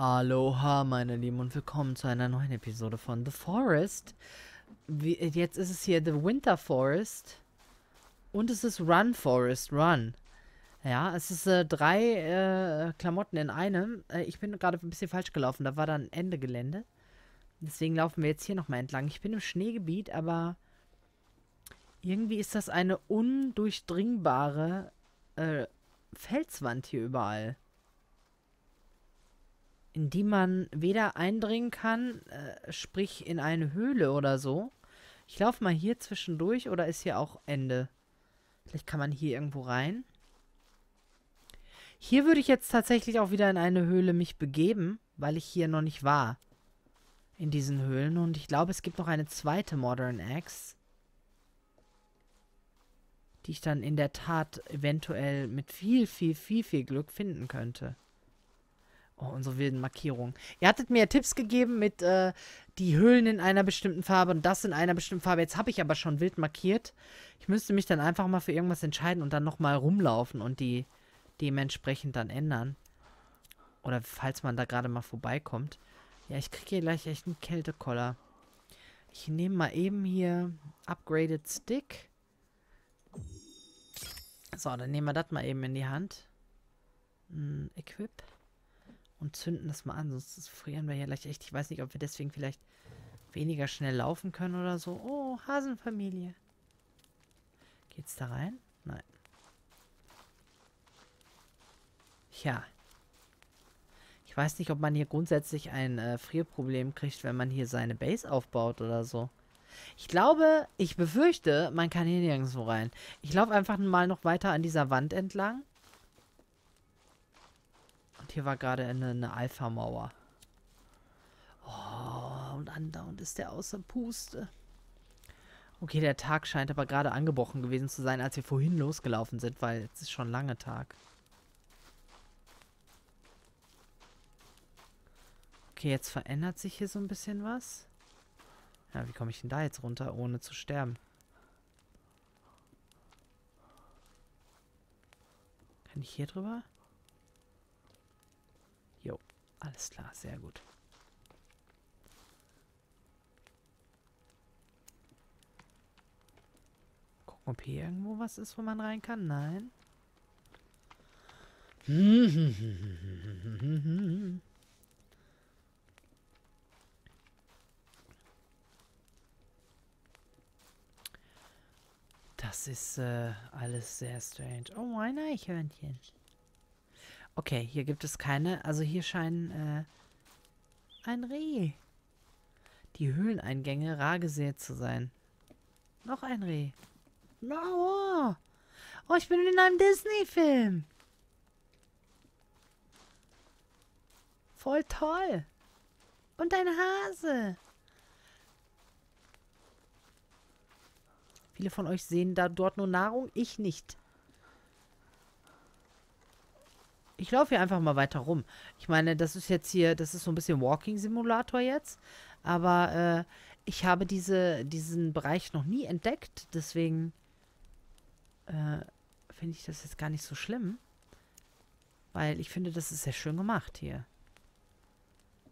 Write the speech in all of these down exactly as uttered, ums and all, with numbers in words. Aloha, meine Lieben, und willkommen zu einer neuen Episode von The Forest. Wie, jetzt ist es hier The Winter Forest und es ist Run Forest, Run. Ja, es ist äh, drei äh, Klamotten in einem. Äh, ich bin gerade ein bisschen falsch gelaufen, da war dann Ende Gelände. Deswegen laufen wir jetzt hier nochmal entlang. Ich bin im Schneegebiet, aber irgendwie ist das eine undurchdringbare äh, Felswand hier überall. In die man weder eindringen kann, äh, sprich in eine Höhle oder so. Ich laufe mal hier zwischendurch, oder ist hier auch Ende? Vielleicht kann man hier irgendwo rein. Hier würde ich jetzt tatsächlich auch wieder in eine Höhle mich begeben, weil ich hier noch nicht war. In diesen Höhlen. Und ich glaube, es gibt noch eine zweite Modern Axe, die ich dann in der Tat eventuell mit viel, viel, viel, viel Glück finden könnte. Oh, unsere wilden Markierungen. Ihr hattet mir ja Tipps gegeben mit äh, die Höhlen in einer bestimmten Farbe und das in einer bestimmten Farbe. Jetzt habe ich aber schon wild markiert. Ich müsste mich dann einfach mal für irgendwas entscheiden und dann nochmal rumlaufen und die dementsprechend dann ändern. Oder falls man da gerade mal vorbeikommt. Ja, ich kriege hier gleich echt einen Kältekoller. Ich nehme mal eben hier Upgraded Stick. So, dann nehmen wir das mal eben in die Hand. Hm, Equip. Und zünden das mal an, sonst frieren wir ja gleich echt. Ich weiß nicht, ob wir deswegen vielleicht weniger schnell laufen können oder so. Oh, Hasenfamilie. Geht's da rein? Nein. Ja. Ich weiß nicht, ob man hier grundsätzlich ein äh, Frierproblem kriegt, wenn man hier seine Base aufbaut oder so. Ich glaube, ich befürchte, man kann hier nirgendwo rein. Ich laufe einfach mal noch weiter an dieser Wand entlang. Hier war gerade eine, eine Alpha-Mauer. Oh, und andauernd ist der außer Puste. Okay, der Tag scheint aber gerade angebrochen gewesen zu sein, als wir vorhin losgelaufen sind, weil es ist schon lange Tag. Okay, jetzt verändert sich hier so ein bisschen was. Ja, wie komme ich denn da jetzt runter, ohne zu sterben? Kann ich hier drüber? Jo, alles klar, sehr gut. Gucken, ob hier irgendwo was ist, wo man rein kann. Nein. Das ist äh, alles sehr strange. Oh, ein Eichhörnchen. Okay, hier gibt es keine. Also hier scheinen äh, ein Reh. Die Höhleneingänge rar gesät zu sein. Noch ein Reh. No. Oh, ich bin in einem Disney-Film. Voll toll. Und ein Hase. Viele von euch sehen da dort nur Nahrung, ich nicht. Ich laufe hier einfach mal weiter rum. Ich meine, das ist jetzt hier, das ist so ein bisschen Walking-Simulator jetzt. Aber äh, ich habe diese, diesen Bereich noch nie entdeckt. Deswegen äh, finde ich das jetzt gar nicht so schlimm. Weil ich finde, das ist sehr schön gemacht hier.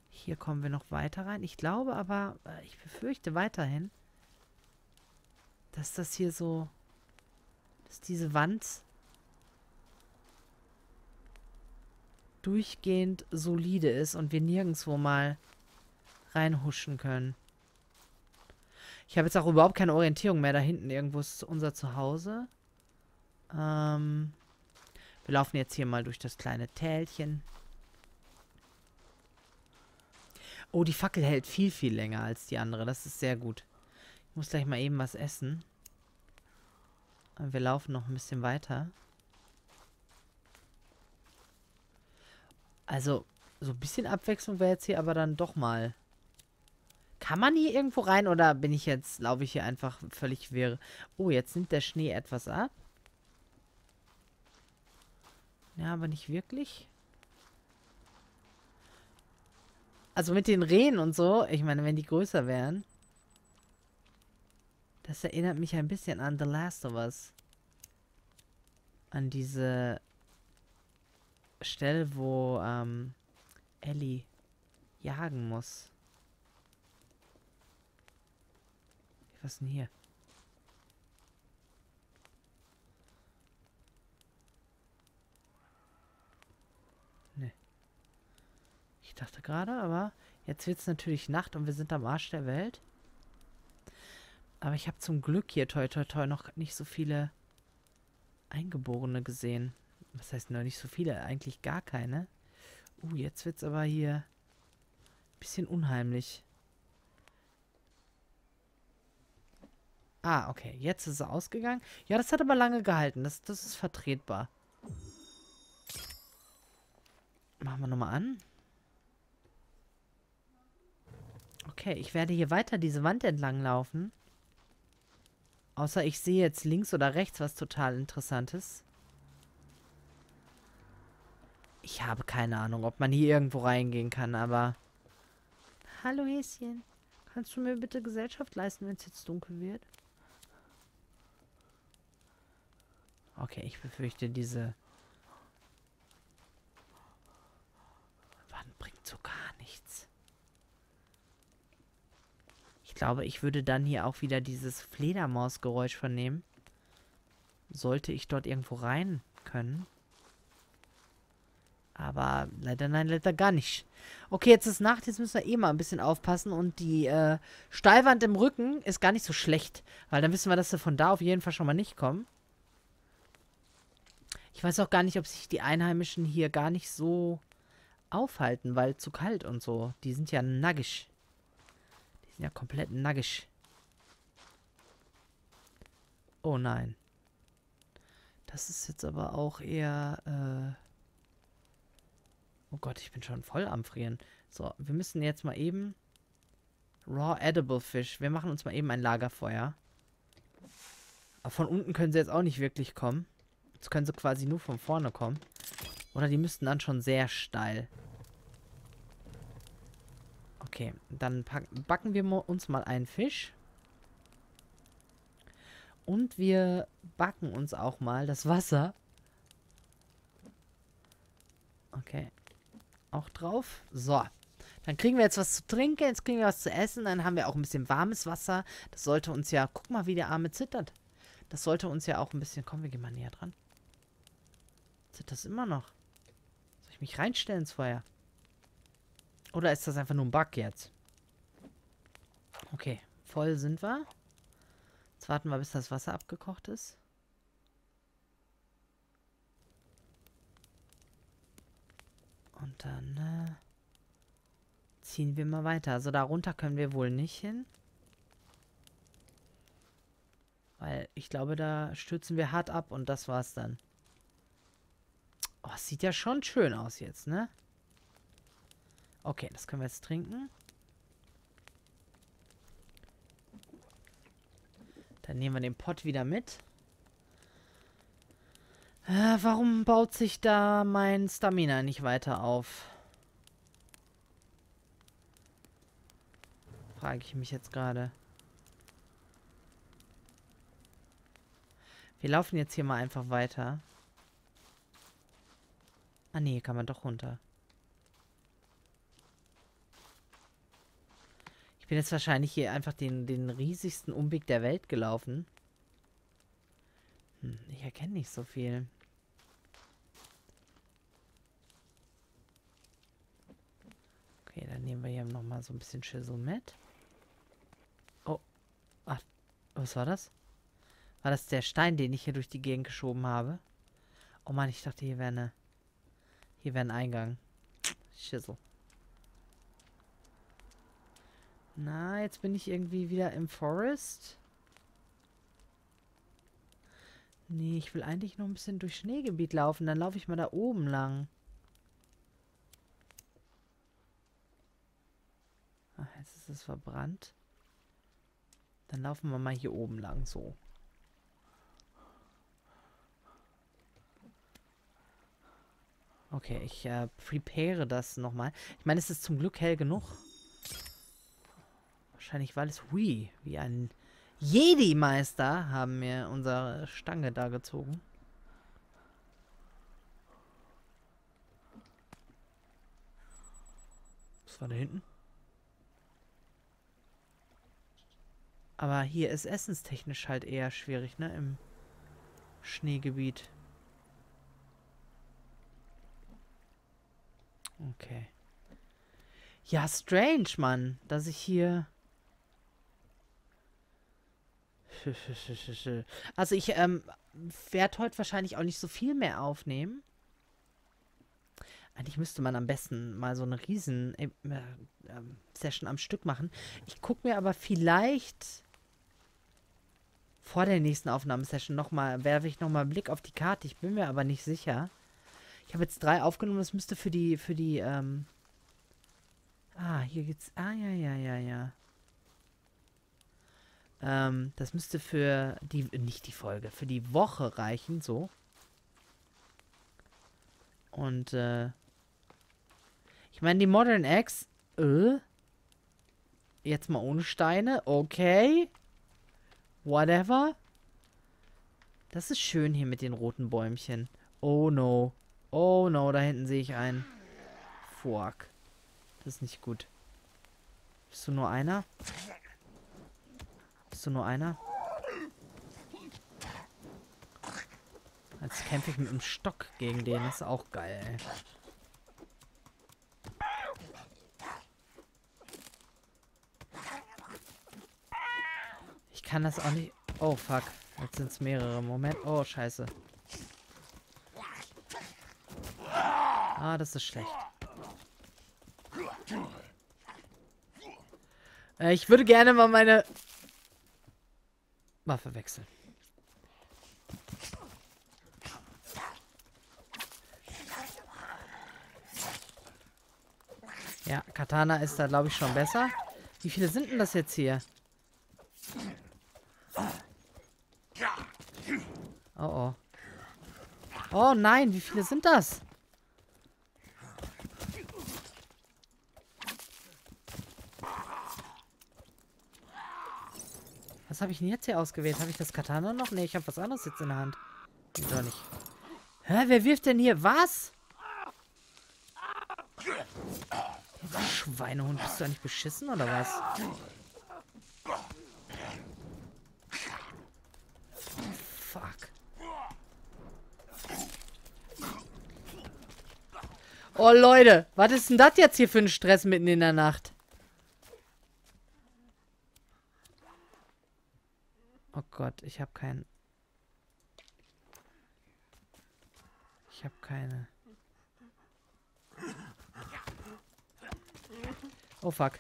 Hier kommen wir noch weiter rein. Ich glaube aber, äh, ich befürchte weiterhin, dass das hier so, dass diese Wand durchgehend solide ist und wir nirgendwo mal reinhuschen können. Ich habe jetzt auch überhaupt keine Orientierung mehr. Da hinten irgendwo ist unser Zuhause. Ähm, wir laufen jetzt hier mal durch das kleine Tälchen. Oh, die Fackel hält viel, viel länger als die andere. Das ist sehr gut. Ich muss gleich mal eben was essen. Wir laufen noch ein bisschen weiter. Also, so ein bisschen Abwechslung wäre jetzt hier aber dann doch mal. Kann man hier irgendwo rein oder bin ich jetzt, glaube ich, hier einfach völlig wirr? Oh, jetzt nimmt der Schnee etwas ab. Ja, aber nicht wirklich. Also mit den Rehen und so, ich meine, wenn die größer wären. Das erinnert mich ein bisschen an The Last of Us. An diese Stelle, wo ähm, Ellie jagen muss. Was ist denn hier? Ne. Ich dachte gerade, aber jetzt wird es natürlich Nacht und wir sind am Arsch der Welt. Aber ich habe zum Glück hier toi toi toi noch nicht so viele Eingeborene gesehen. Was heißt noch nicht so viele? Eigentlich gar keine. Uh, jetzt wird's aber hier ein bisschen unheimlich. Ah, okay. Jetzt ist es ausgegangen. Ja, das hat aber lange gehalten. Das, das ist vertretbar. Machen wir nochmal an. Okay, ich werde hier weiter diese Wand entlang laufen. Außer ich sehe jetzt links oder rechts was total Interessantes. Ich habe keine Ahnung, ob man hier irgendwo reingehen kann, aber... Hallo Häschen. Kannst du mir bitte Gesellschaft leisten, wenn es jetzt dunkel wird? Okay, ich befürchte, diese... Wand bringt so gar nichts. Ich glaube, ich würde dann hier auch wieder dieses Fledermausgeräusch vernehmen. Sollte ich dort irgendwo rein können. Aber leider nein, leider gar nicht. Okay, jetzt ist Nacht, jetzt müssen wir eh mal ein bisschen aufpassen. Und die äh, Steilwand im Rücken ist gar nicht so schlecht. Weil dann wissen wir, dass wir von da auf jeden Fall schon mal nicht kommen. Ich weiß auch gar nicht, ob sich die Einheimischen hier gar nicht so aufhalten, weil zu kalt und so. Die sind ja nagisch. Ja, komplett nagisch. Oh nein. Das ist jetzt aber auch eher... Äh oh Gott, ich bin schon voll am Frieren. So, wir müssen jetzt mal eben... Raw Edible Fish. Wir machen uns mal eben ein Lagerfeuer. Aber von unten können sie jetzt auch nicht wirklich kommen. Jetzt können sie quasi nur von vorne kommen. Oder die müssten dann schon sehr steil... Okay, dann packen, backen wir uns mal einen Fisch. Und wir backen uns auch mal das Wasser. Okay. Auch drauf. So. Dann kriegen wir jetzt was zu trinken, jetzt kriegen wir was zu essen. Dann haben wir auch ein bisschen warmes Wasser. Das sollte uns ja... Guck mal, wie der Arme zittert. Das sollte uns ja auch ein bisschen... Komm, wir gehen mal näher dran. Zittert das immer noch? Soll ich mich reinstellen ins Feuer? Oder ist das einfach nur ein Bug jetzt? Okay, voll sind wir. Jetzt warten wir, bis das Wasser abgekocht ist. Und dann äh, ziehen wir mal weiter. Also da runter können wir wohl nicht hin. Weil ich glaube, da stürzen wir hart ab und das war's dann. Oh, es sieht ja schon schön aus jetzt, ne? Okay, das können wir jetzt trinken. Dann nehmen wir den Pott wieder mit. Äh, warum baut sich da mein Stamina nicht weiter auf? Frage ich mich jetzt gerade. Wir laufen jetzt hier mal einfach weiter. Ah nee, hier kann man doch runter. Ich bin jetzt wahrscheinlich hier einfach den, den riesigsten Umweg der Welt gelaufen. Hm, ich erkenne nicht so viel. Okay, dann nehmen wir hier nochmal so ein bisschen Schüssel mit. Oh. Ach, was war das? War das der Stein, den ich hier durch die Gegend geschoben habe? Oh Mann, ich dachte, hier wäre eine... Hier wäre ein Eingang. Schüssel. Na, jetzt bin ich irgendwie wieder im Forest. Nee, ich will eigentlich noch ein bisschen durch Schneegebiet laufen. Dann laufe ich mal da oben lang. Ach, Jetzt ist es verbrannt. Dann laufen wir mal hier oben lang so. Okay, ich äh, prepare das nochmal. Ich meine, es ist zum Glück hell genug. Wahrscheinlich, weil es... Hui, wie ein Jedi-Meister haben wir unsere Stange da gezogen. Was war da hinten? Aber hier ist essenstechnisch halt eher schwierig, ne? Im Schneegebiet. Okay. Ja, strange, Mann, dass ich hier... Also ich ähm, werde heute wahrscheinlich auch nicht so viel mehr aufnehmen. Eigentlich müsste man am besten mal so eine riesen äh, äh, Session am Stück machen. Ich gucke mir aber vielleicht vor der nächsten Aufnahmesession nochmal, werfe ich nochmal einen Blick auf die Karte. Ich bin mir aber nicht sicher. Ich habe jetzt drei aufgenommen, das müsste für die, für die, ähm... Ah, hier geht's... Ah, ja, ja, ja, ja. Ähm, das müsste für die... Nicht die Folge, für die Woche reichen, so. Und, äh... Ich meine, die Modern Eggs... Äh? Jetzt mal ohne Steine, okay. Whatever. Das ist schön hier mit den roten Bäumchen. Oh, no. Oh no, da hinten sehe ich einen. Fuck. Das ist nicht gut. Bist du nur einer? Bist du nur einer? Jetzt kämpfe ich mit dem Stock gegen den. Das ist auch geil, ey. Ich kann das auch nicht... Oh, fuck. Jetzt sind es mehrere. Moment. Oh, scheiße. Ah, das ist schlecht. Äh, ich würde gerne mal meine Waffe wechseln. Ja, Katana ist da, glaube ich, schon besser. Wie viele sind denn das jetzt hier? Oh, oh. Oh nein, wie viele sind das? Was habe ich denn jetzt hier ausgewählt? Habe ich das Katana noch? Ne, ich habe was anderes jetzt in der Hand. Nee, doch nicht. Hä, wer wirft denn hier? Was? Schweinehund, bist du eigentlich beschissen oder was? Fuck. Oh, Leute. Was ist denn das jetzt hier für ein Stress mitten in der Nacht? Oh Gott, ich habe keinen. Ich habe keine. Oh fuck.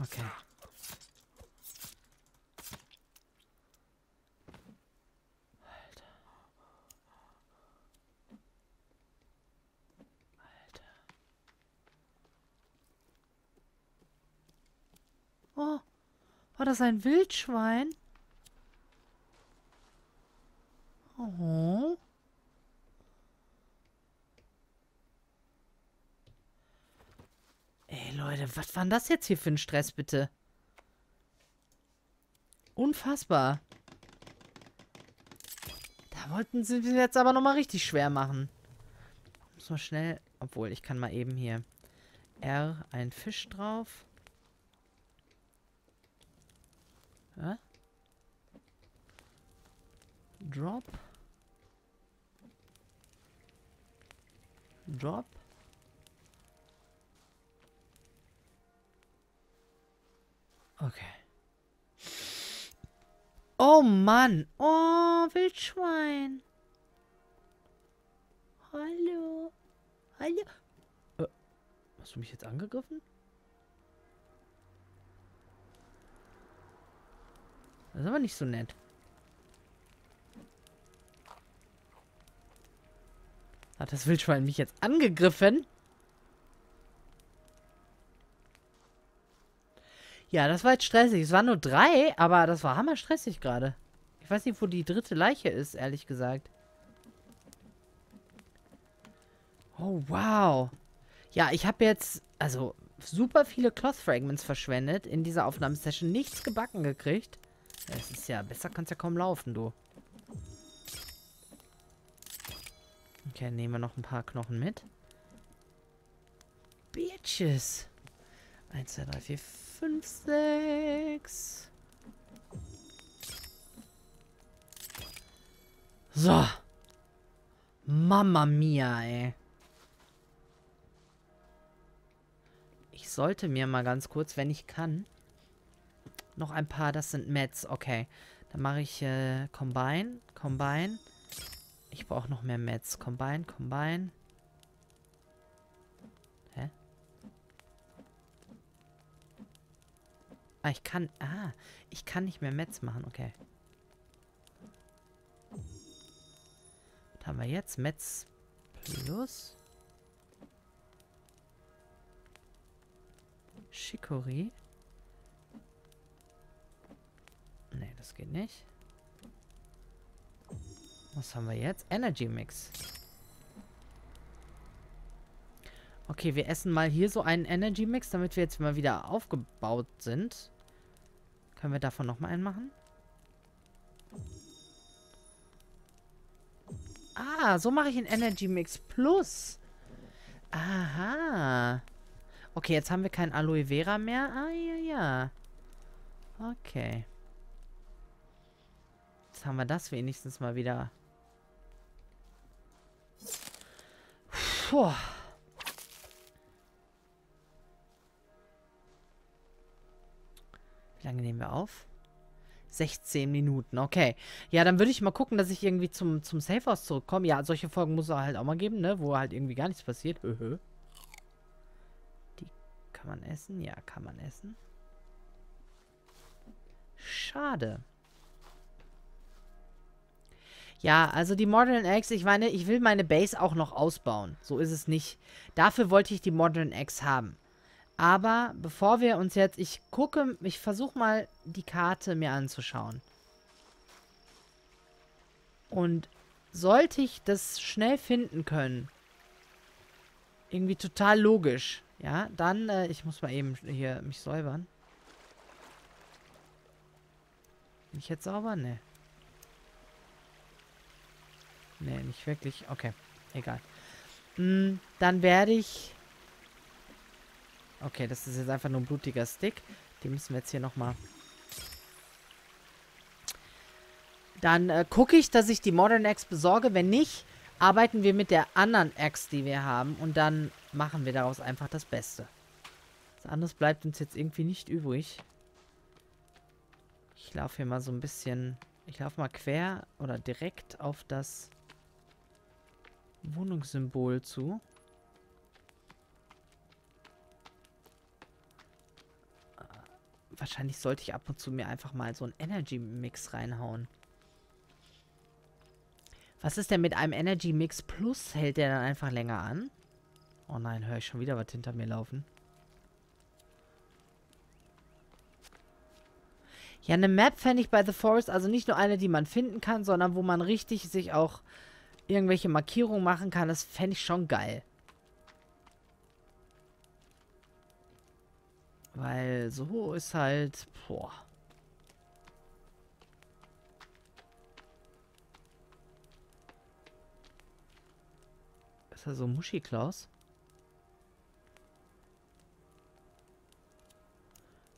Okay. War das ein Wildschwein? Oh. Ey, Leute, was war denn das jetzt hier für ein Stress, bitte? Unfassbar. Da wollten sie es jetzt aber nochmal richtig schwer machen. Muss man schnell... Obwohl, ich kann mal eben hier... R, ein Fisch drauf... Ja? Drop. Drop. Okay. Oh Mann. Oh, Wildschwein. Hallo. Hallo. Äh, hast du mich jetzt angegriffen? Das ist aber nicht so nett. Hat das Wildschwein mich jetzt angegriffen? Ja, das war jetzt stressig. Es waren nur drei, aber das war hammer stressig gerade. Ich weiß nicht, wo die dritte Leiche ist, ehrlich gesagt. Oh, wow. Ja, ich habe jetzt, also, super viele Cloth Fragments verschwendet. In dieser Aufnahmesession nichts gebacken gekriegt. Das ist ja, besser kann's ja kaum laufen, du. Okay, nehmen wir noch ein paar Knochen mit. Bitches. eins, zwei, drei, vier, fünf, sechs. So. Mamma mia, ey. Ich sollte mir mal ganz kurz, wenn ich kann, noch ein paar, das sind Mets, okay. Dann mache ich äh, Combine, Combine. Ich brauche noch mehr Mets. Combine, Combine. Hä? Ah, ich kann... Ah, ich kann nicht mehr Mets machen, okay. Was haben wir jetzt? Mets plus... Chicory. Nee, das geht nicht. Was haben wir jetzt? Energy Mix. Okay, wir essen mal hier so einen Energy Mix, damit wir jetzt mal wieder aufgebaut sind. Können wir davon nochmal einen machen? Ah, so mache ich einen Energy Mix Plus. Aha. Okay, jetzt haben wir kein Aloe Vera mehr. Ah, ja, ja. Okay. Jetzt haben wir das wenigstens mal wieder... Puh. Wie lange nehmen wir auf? sechzehn Minuten, okay. Ja, dann würde ich mal gucken, dass ich irgendwie zum, zum Safehouse zurückkomme. Ja, solche Folgen muss es halt auch mal geben, ne? Wo halt irgendwie gar nichts passiert. Öhö. Die kann man essen? Ja, kann man essen. Schade. Ja, also die Modern Eggs, ich meine, ich will meine Base auch noch ausbauen. So ist es nicht. Dafür wollte ich die Modern Eggs haben. Aber bevor wir uns jetzt... Ich gucke, ich versuche mal, die Karte mir anzuschauen. Und sollte ich das schnell finden können, irgendwie total logisch, ja, dann... Äh, ich muss mal eben hier mich säubern. Bin ich jetzt sauber? Ne. Nee, nicht wirklich. Okay, egal. Mm, dann werde ich... Okay, das ist jetzt einfach nur ein blutiger Stick. Den müssen wir jetzt hier nochmal... Dann äh, gucke ich, dass ich die Modern Axe besorge. Wenn nicht, arbeiten wir mit der anderen Axe, die wir haben. Und dann machen wir daraus einfach das Beste. Was anderes bleibt uns jetzt irgendwie nicht übrig. Ich laufe hier mal so ein bisschen... Ich laufe mal quer oder direkt auf das... Wohnungssymbol zu. Äh, wahrscheinlich sollte ich ab und zu mir einfach mal so einen Energy Mix reinhauen. Was ist denn mit einem Energy Mix Plus? Hält der dann einfach länger an? Oh nein, höre ich schon wieder was hinter mir laufen. Ja, eine Map fände ich bei The Forest, also nicht nur eine, die man finden kann, sondern wo man richtig sich auch irgendwelche Markierungen machen kann, das fände ich schon geil. Weil so ist halt... Boah. Ist das so Muschi-Klaus?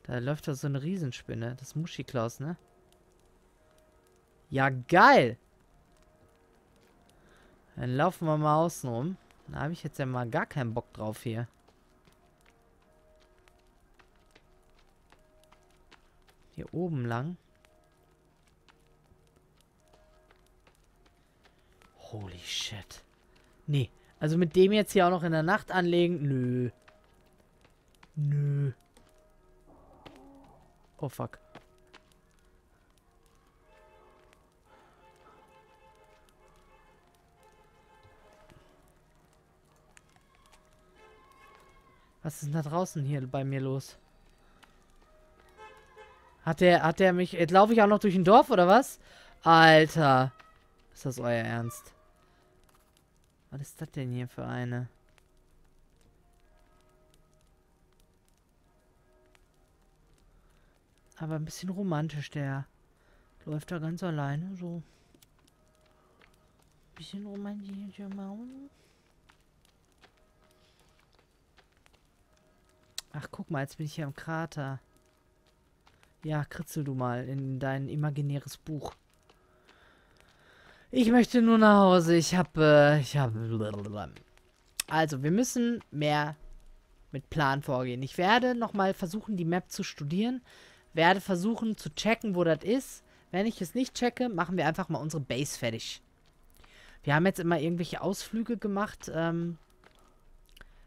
Da läuft doch so eine Riesenspinne. Das ist Muschi-Klaus, ne? Ja, geil! Dann laufen wir mal außen rum. Da habe ich jetzt ja mal gar keinen Bock drauf hier. Hier oben lang. Holy shit. Nee. Also mit dem jetzt hier auch noch in der Nacht anlegen? Nö. Nö. Oh fuck. Was ist denn da draußen hier bei mir los? Hat der, hat der mich... Jetzt laufe ich auch noch durch ein Dorf, oder was? Alter. Ist das euer Ernst? Was ist das denn hier für eine? Aber ein bisschen romantisch, der. Läuft da ganz alleine, so. Ein bisschen romantisch. Ach, guck mal, jetzt bin ich hier am Krater. Ja, kritzel du mal in dein imaginäres Buch. Ich möchte nur nach Hause. Ich habe, äh, ich habe... Also, wir müssen mehr mit Plan vorgehen. Ich werde nochmal versuchen, die Map zu studieren. Werde versuchen zu checken, wo das ist. Wenn ich es nicht checke, machen wir einfach mal unsere Base fertig. Wir haben jetzt immer irgendwelche Ausflüge gemacht. Ähm,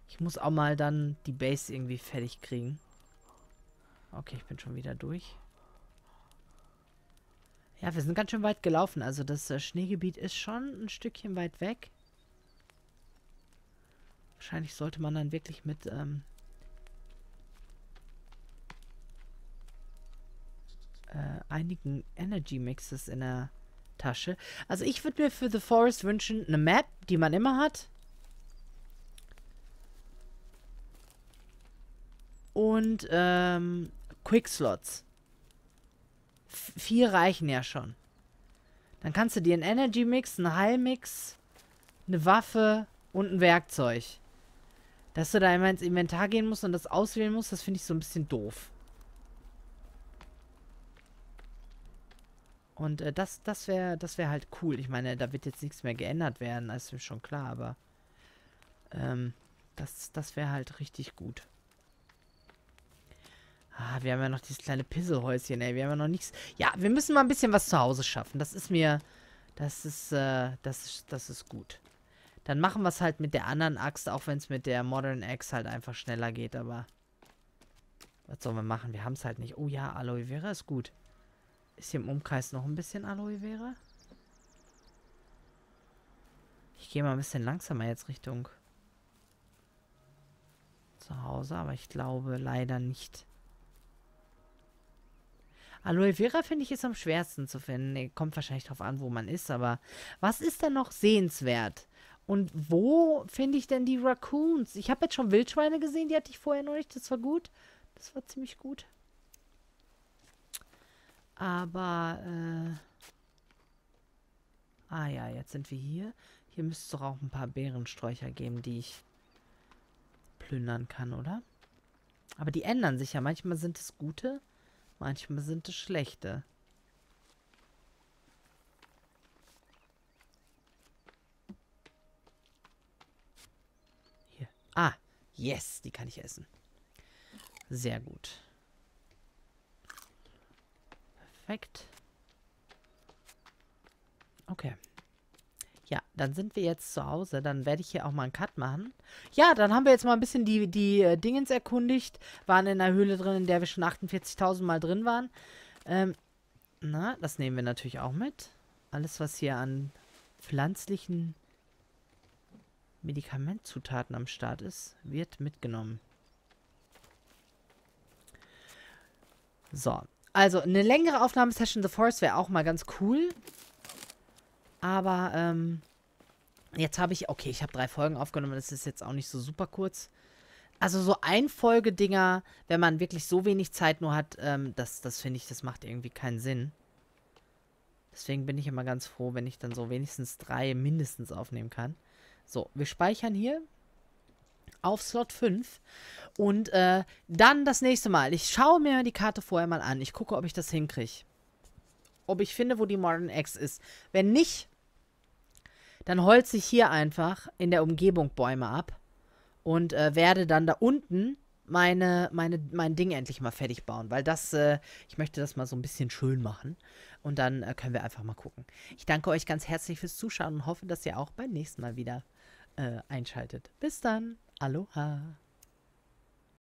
ich muss auch mal dann die Base irgendwie fertig kriegen. Okay, ich bin schon wieder durch. Ja, wir sind ganz schön weit gelaufen. Also das äh, Schneegebiet ist schon ein Stückchen weit weg. Wahrscheinlich sollte man dann wirklich mit... Ähm, äh, einigen Energy Mixes in der Tasche. Also ich würde mir für The Forest wünschen, eine Map, die man immer hat. Und, ähm, Quickslots. Vier reichen ja schon. Dann kannst du dir einen Energy Mix, einen Heilmix, eine Waffe und ein Werkzeug. Dass du da immer ins Inventar gehen musst und das auswählen musst, das finde ich so ein bisschen doof. Und äh, das, das wäre das wäre halt cool. Ich meine, da wird jetzt nichts mehr geändert werden, das ist mir schon klar, aber ähm, das, das wäre halt richtig gut. Ah, wir haben ja noch dieses kleine Pisselhäuschen, ey. Wir haben ja noch nichts... Ja, wir müssen mal ein bisschen was zu Hause schaffen. Das ist mir... Das ist, äh... Das ist, das ist gut. Dann machen wir es halt mit der anderen Axt, auch wenn es mit der Modern Axe halt einfach schneller geht, aber... Was sollen wir machen? Wir haben es halt nicht. Oh ja, Aloe Vera ist gut. Ist hier im Umkreis noch ein bisschen Aloe Vera? Ich gehe mal ein bisschen langsamer jetzt Richtung... zu Hause, aber ich glaube leider nicht... Aloe Vera, finde ich, ist am schwersten zu finden. Nee, kommt wahrscheinlich drauf an, wo man ist, aber... Was ist denn noch sehenswert? Und wo finde ich denn die Raccoons? Ich habe jetzt schon Wildschweine gesehen, die hatte ich vorher noch nicht. Das war gut. Das war ziemlich gut. Aber, äh... Ah ja, jetzt sind wir hier. Hier müsste es doch auch ein paar Beerensträucher geben, die ich plündern kann, oder? Aber die ändern sich ja. Manchmal sind es gute... Manchmal sind es schlechte. Hier. Ah, yes, die kann ich essen. Sehr gut. Perfekt. Okay. Ja, dann sind wir jetzt zu Hause. Dann werde ich hier auch mal einen Cut machen. Ja, dann haben wir jetzt mal ein bisschen die, die äh, Dingens erkundigt. Waren in einer Höhle drin, in der wir schon achtundvierzigtausend Mal drin waren. Ähm, na, das nehmen wir natürlich auch mit. Alles, was hier an pflanzlichen Medikamentzutaten am Start ist, wird mitgenommen. So. Also, eine längere Aufnahmesession The Forest wäre auch mal ganz cool. Aber, ähm, jetzt habe ich, okay, ich habe drei Folgen aufgenommen, das ist jetzt auch nicht so super kurz. Also so Einfolgedinger, wenn man wirklich so wenig Zeit nur hat, ähm, das, das finde ich, das macht irgendwie keinen Sinn. Deswegen bin ich immer ganz froh, wenn ich dann so wenigstens drei mindestens aufnehmen kann. So, wir speichern hier auf Slot fünf und äh, dann das nächste Mal. Ich schaue mir die Karte vorher mal an, ich gucke, ob ich das hinkriege. Ob ich finde, wo die Modern Eggs ist. Wenn nicht... Dann holze ich hier einfach in der Umgebung Bäume ab und äh, werde dann da unten meine, meine, mein Ding endlich mal fertig bauen. Weil das, äh, ich möchte das mal so ein bisschen schön machen. Und dann äh, können wir einfach mal gucken. Ich danke euch ganz herzlich fürs Zuschauen und hoffe, dass ihr auch beim nächsten Mal wieder äh, einschaltet. Bis dann. Aloha.